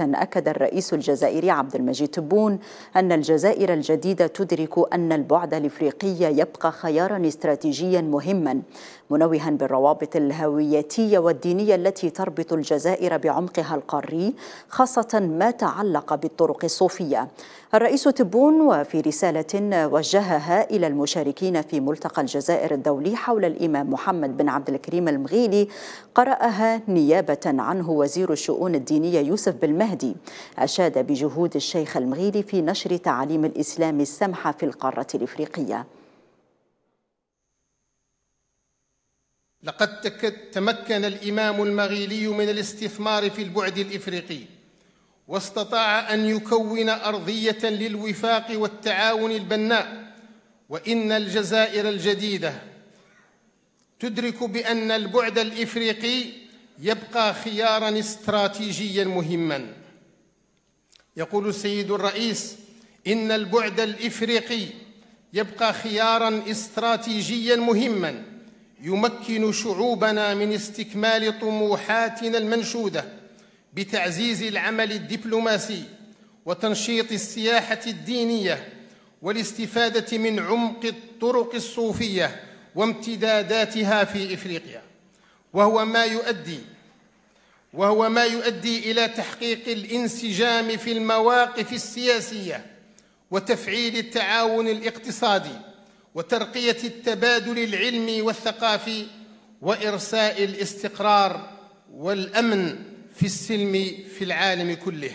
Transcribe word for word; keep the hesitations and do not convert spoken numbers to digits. أكد الرئيس الجزائري عبد المجيد تبون أن الجزائر الجديدة تدرك أن البعد الإفريقي يبقى خيارا استراتيجيا مهما، منوها بالروابط الهويتية والدينية التي تربط الجزائر بعمقها القاري، خاصة ما تعلق بالطرق الصوفية. الرئيس تبون وفي رسالة وجهها إلى المشاركين في ملتقى الجزائر الدولي حول الإمام محمد بن عبد الكريم المغيلي قرأها نيابة عنه وزير الشؤون الدينية يوسف بن أشاد بجهود الشيخ المغيلي في نشر تعاليم الإسلام السمحة في القارة الإفريقية. لقد تمكن الإمام المغيلي من الاستثمار في البعد الإفريقي، واستطاع أن يكون أرضية للوفاق والتعاون البناء، وإن الجزائر الجديدة تدرك بأن البعد الإفريقي يبقى خياراً استراتيجياً مهماً. يقول السيد الرئيس: إن البعد الإفريقي يبقى خياراً استراتيجياً مهماً يمكن شعوبنا من استكمال طموحاتنا المنشودة بتعزيز العمل الدبلوماسي وتنشيط السياحة الدينية والاستفادة من عمق الطرق الصوفية وامتداداتها في إفريقيا، وهو ما يؤدي وهو ما يؤدي إلى تحقيق الانسجام في المواقف السياسية وتفعيل التعاون الاقتصادي وترقية التبادل العلمي والثقافي وإرساء الاستقرار والأمن في السلم في العالم كله.